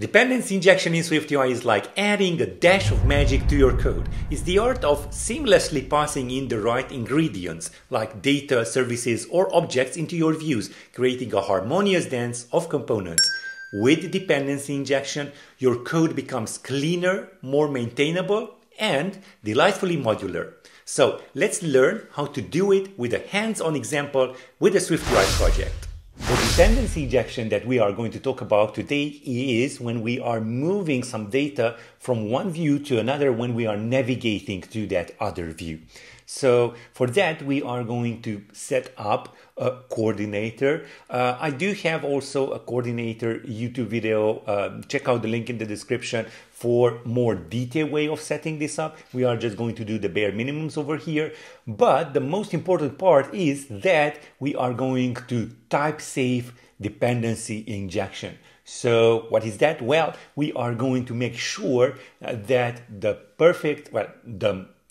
Dependency injection in SwiftUI is like adding a dash of magic to your code. It's the art of seamlessly passing in the right ingredients, like data, services, or objects into your views, creating a harmonious dance of components. With dependency injection, your code becomes cleaner, more maintainable, and delightfully modular. So let's learn how to do it with a hands-on example with a SwiftUI project. The dependency injection that we are going to talk about today is when we are moving some data from one view to another when we are navigating to that other view. So for that, we are going to set up a coordinator. I do have also a coordinator YouTube video. Check out the link in the description for more detailed way of setting this up. We are just going to do the bare minimums over here. But the most important part is that we are going to type safe dependency injection. So what is that? Well, we are going to make sure that the perfect, well,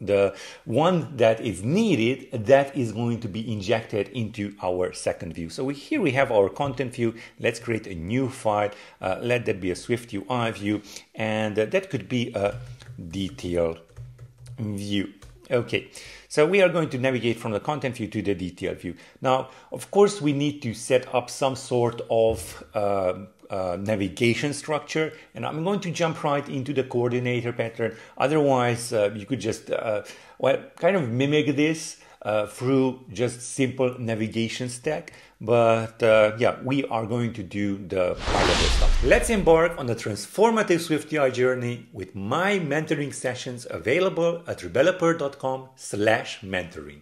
the one that is needed, that is going to be injected into our second view. So here we have our content view. Let's create a new file. Let that be a SwiftUI view, and that could be a detailed view. Okay, so we are going to navigate from the content view to the detail view. Now, of course, we need to set up some sort of navigation structure, and I'm going to jump right into the coordinator pattern. Otherwise, you could just well, kind of mimic this through just simple navigation stack. But yeah, we are going to do the high-level stuff. Let's embark on the transformative SwiftUI journey with my mentoring sessions available at rebeloper.com/mentoring.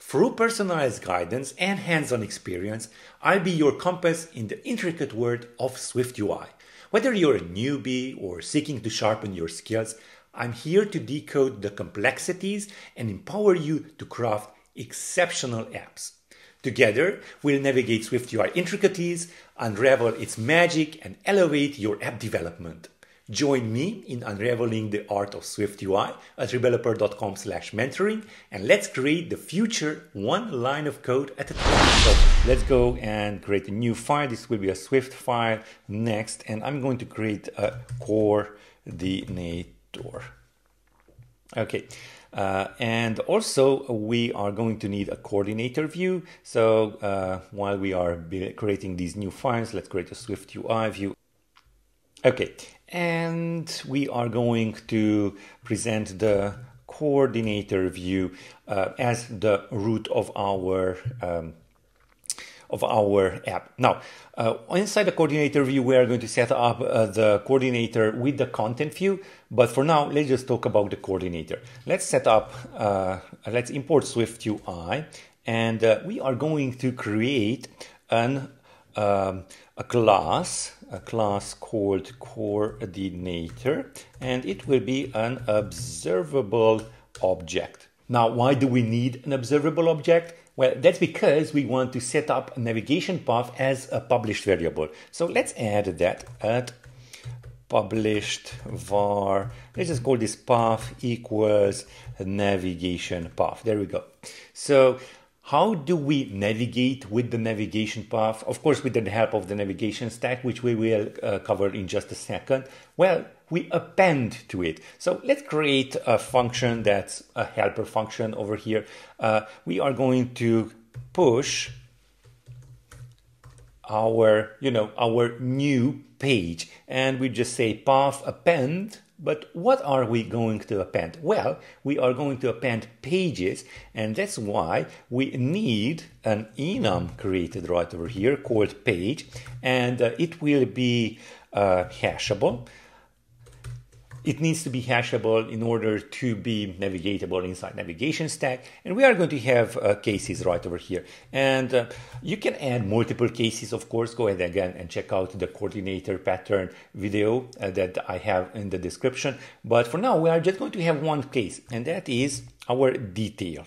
Through personalized guidance and hands-on experience, I'll be your compass in the intricate world of SwiftUI. Whether you're a newbie or seeking to sharpen your skills, I'm here to decode the complexities and empower you to craft exceptional apps. Together, we'll navigate SwiftUI intricacies, unravel its magic, and elevate your app development. Join me in unraveling the art of SwiftUI at rebeloper.com/mentoring, and let's create the future one line of code at a time. So let's go and create a new file. This will be a Swift file next, and I'm going to create a coordinator. Okay. And also we are going to need a coordinator view. So while we are creating these new files, let's create a SwiftUI view. Okay, and we are going to present the coordinator view as the root of our app. Now, inside the coordinator view, we are going to set up the coordinator with the content view. But for now, let's just talk about the coordinator. Let's set up, let's import SwiftUI, and we are going to create an a class called coordinator, and it will be an observable object. Now, why do we need an observable object? Well, that's because we want to set up a navigation path as a published variable. So let's add that at published var. Let's just call this path equals navigation path. There we go. So how do we navigate with the navigation path? Of course, with the help of the navigation stack, which we will cover in just a second. Well, we append to it. So let's create a function that's a helper function over here. We are going to push our, you know, our new page, and we just say path append. But what are we going to append? Well, we are going to append pages, and that's why we need an enum created right over here called page, and it will be hashable. It needs to be hashable in order to be navigatable inside navigation stack. And we are going to have cases right over here. And you can add multiple cases, of course. Go ahead again and check out the coordinator pattern video that I have in the description. But for now, we are just going to have one case, and that is our detail.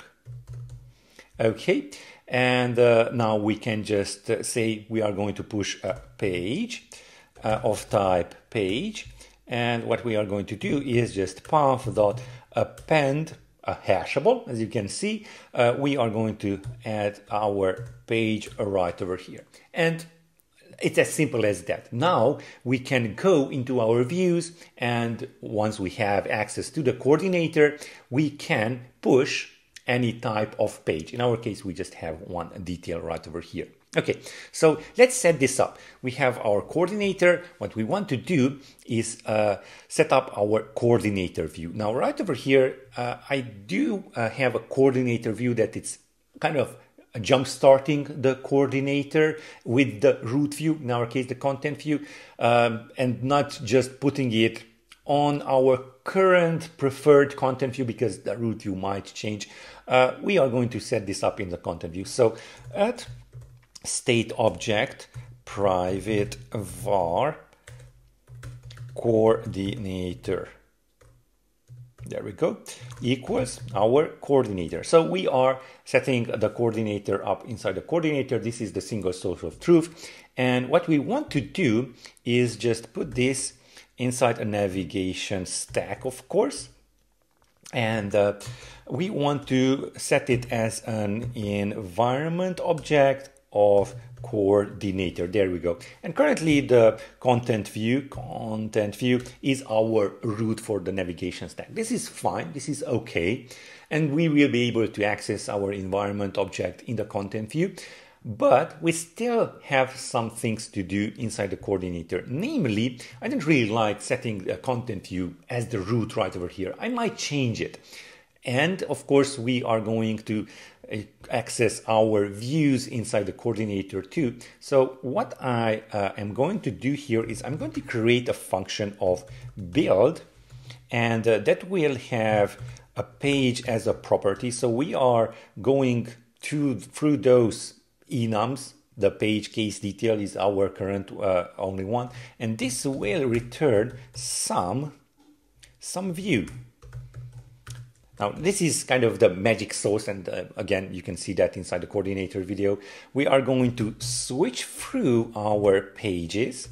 Okay. And now we can just say we are going to push a page of type page. And what we are going to do is just path.append a hashable. As you can see, we are going to add our page right over here. And It's as simple as that. Now we can go into our views, and once we have access to the coordinator, we can push any type of page. In our case, we just have one detail right over here. Okay, so let's set this up. We have our coordinator. What we want to do is set up our coordinator view. Now, right over here, I do have a coordinator view that it's kind of jump-starting the coordinator with the root view, in our case, the content view, and not just putting it on our current preferred content view, because the root view might change. We are going to set this up in the content view. So at state object private var coordinator, there we go, equals our coordinator. So we are setting the coordinator up inside the coordinator. This is the single source of truth, and what we want to do is just put this inside a navigation stack, of course, and we want to set it as an environment object of coordinator. There we go. And currently the content view is our root for the navigation stack. This is fine. This is okay. And we will be able to access our environment object in the content view, but we still have some things to do inside the coordinator. Namely, I don't really like setting the content view as the root right over here. I might change it. And of course, we are going to access our views inside the coordinator too. So what I am going to do here is I'm going to create a function of build, and that will have a page as a property. So we are going through those enums. The page case detail is our current only one, and this will return some view. Now, this is kind of the magic source, and again, you can see that inside the coordinator video. We are going to switch through our pages,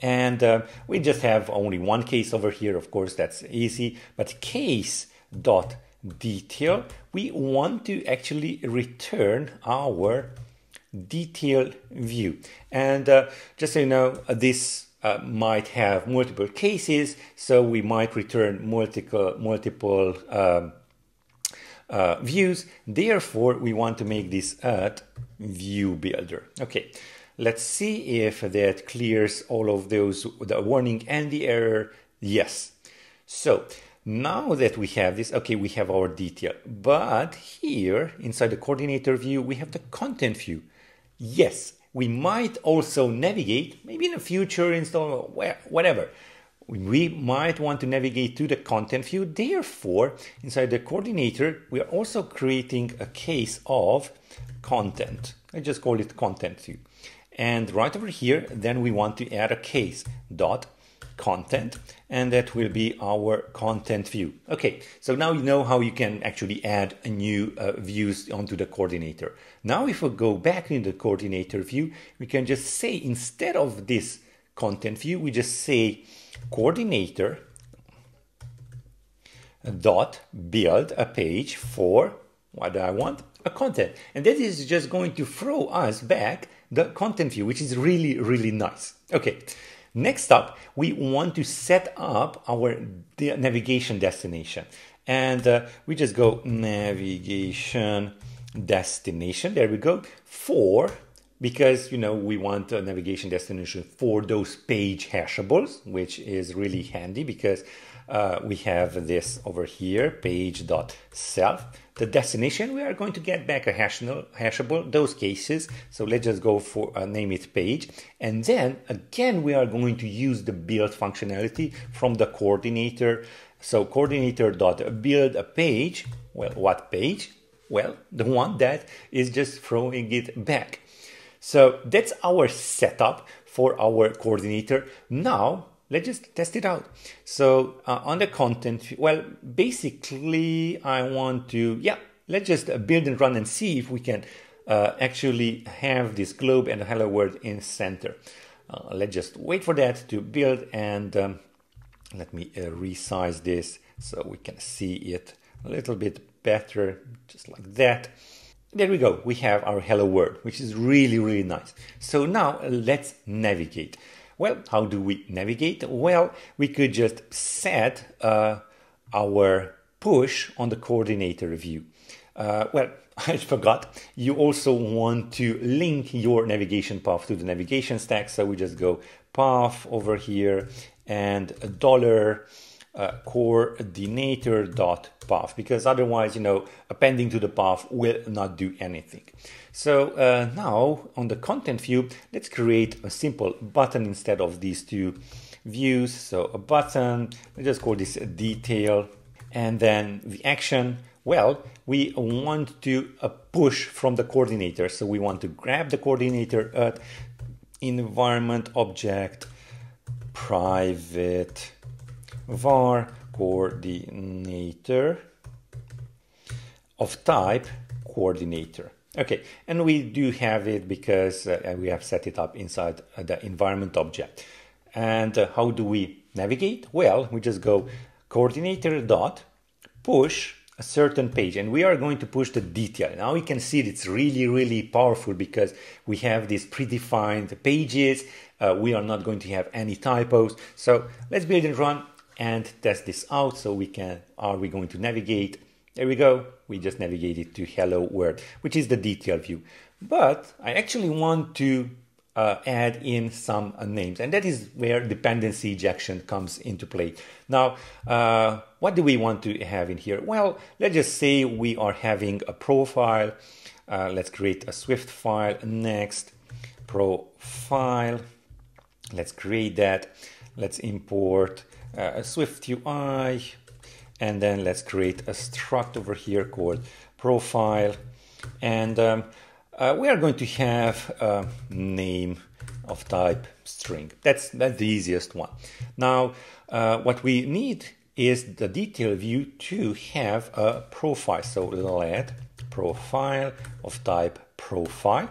and we just have only one case over here. Of course, that's easy, but case.detail, we want to actually return our detail view. And just so you know, this might have multiple cases, so we might return multiple views. Therefore, we want to make this at view builder. Okay, let's see if that clears all of those, the warning and the error. Yes. So now that we have this, okay, we have our detail, but here inside the coordinator view, we have the content view. Yes. We might also navigate, maybe in the future install, whatever. We might want to navigate to the content view. Therefore, inside the coordinator, we are also creating a case of content. I just call it content view. And right over here, then we want to add a case dot content, and that will be our content view. Okay, so now you know how you can actually add a new views onto the coordinator. Now, if we go back into the coordinator view, we can just say, instead of this content view, we just say coordinator dot build a page for, what do I want? A content. And that is just going to throw us back the content view, which is really, really nice. Okay. Next up, we want to set up our navigation destination, and we just go navigation destination. There we go, for, because, you know, we want a navigation destination for those page hashables, which is really handy because we have this over here, page.self. The destination, we are going to get back a hashable, those cases. So let's just go for name it page. And then again, we are going to use the build functionality from the coordinator. So coordinator.build a page. Well, what page? Well, the one that is just throwing it back. So that's our setup for our coordinator. Now, let's just test it out. So on the content, well, basically I want to, yeah, let's just build and run and see if we can actually have this globe and hello world in center. Let's just wait for that to build, and let me resize this so we can see it a little bit better, just like that. There we go, we have our hello world, which is really, really nice. So now let's navigate. Well, how do we navigate? Well, we could just set our push on the coordinator view. Well, I forgot, you also want to link your navigation path to the navigation stack. So we just go path over here and $. Coordinator.path, because otherwise, you know, appending to the path will not do anything. So now on the content view, let's create a simple button instead of these two views. So a button, we just call this a detail, and then the action. Well, we want to push from the coordinator, so we want to grab the coordinator at environment object private var coordinator of type coordinator. Okay, and we do have it because we have set it up inside the environment object. And how do we navigate? Well, we just go coordinator dot push a certain page, and we are going to push the detail. Now you can see it's really, really powerful because we have these predefined pages. We are not going to have any typos. So let's build and run and test this out. So we can, are we going to navigate? There we go. We just navigated to hello world, which is the detail view. But I actually want to add in some names, and that is where dependency injection comes into play. Now, what do we want to have in here? Well, let's just say we are having a profile. Let's create a Swift file. Next, profile. Let's create that. Let's import a SwiftUI, and then let's create a struct over here called profile, and we are going to have a name of type string. That's the easiest one. Now what we need is the detail view to have a profile, so let profile of type profile,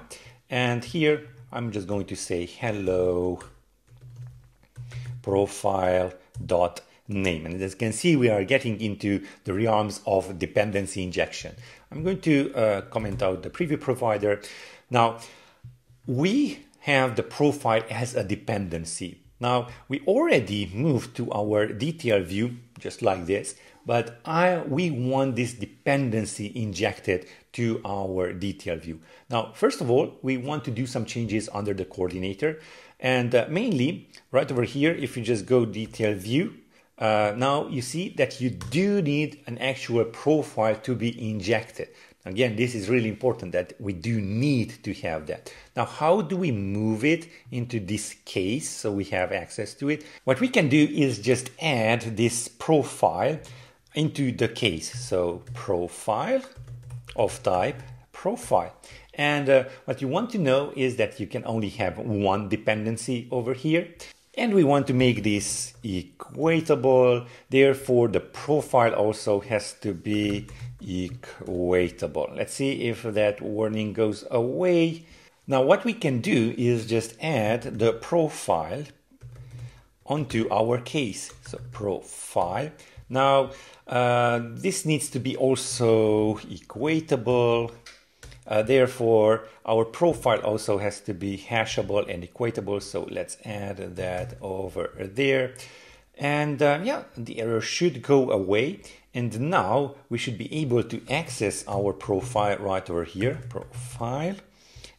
and here I'm just going to say hello profile dot name, and as you can see, we are getting into the realms of dependency injection. I'm going to comment out the preview provider. Now we have the profile as a dependency. Now we already moved to our detail view just like this, but we want this dependency injected to our detail view. Now first of all, we want to do some changes under the coordinator, and mainly right over here. If you just go detail view, now you see that you do need an actual profile to be injected. Again, this is really important that we do need to have that. Now, how do we move it into this case so we have access to it? What we can do is just add this profile into the case. So profile of type profile. And what you want to know is that you can only have one dependency over here. And we want to make this equatable, therefore the profile also has to be equatable. Let's see if that warning goes away. Now what we can do is just add the profile onto our case. So profile. Now this needs to be also equatable. Therefore, our profile also has to be hashable and equatable. So let's add that over there. And yeah, the error should go away. And now we should be able to access our profile right over here, profile,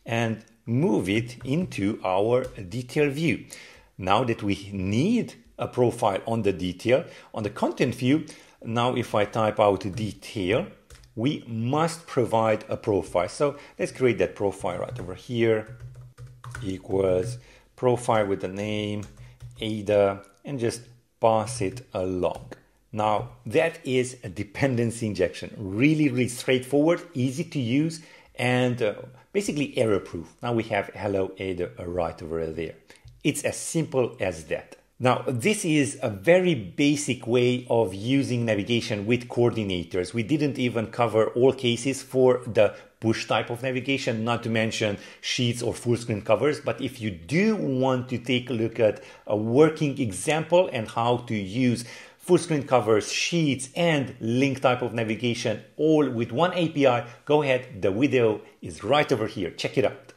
and move it into our detail view. Now that we need a profile on the detail, on the content view, now if I type out detail, we must provide a profile. So let's create that profile right over here, equals profile with the name Ada, and just pass it along. Now that is a dependency injection. Really, really straightforward, easy to use, and basically error proof. Now we have hello Ada right over there. It's as simple as that. Now, this is a very basic way of using navigation with coordinators. We didn't even cover all cases for the push type of navigation, not to mention sheets or full screen covers. But if you do want to take a look at a working example and how to use full screen covers, sheets, and link type of navigation all with one API, go ahead, the video is right over here. Check it out.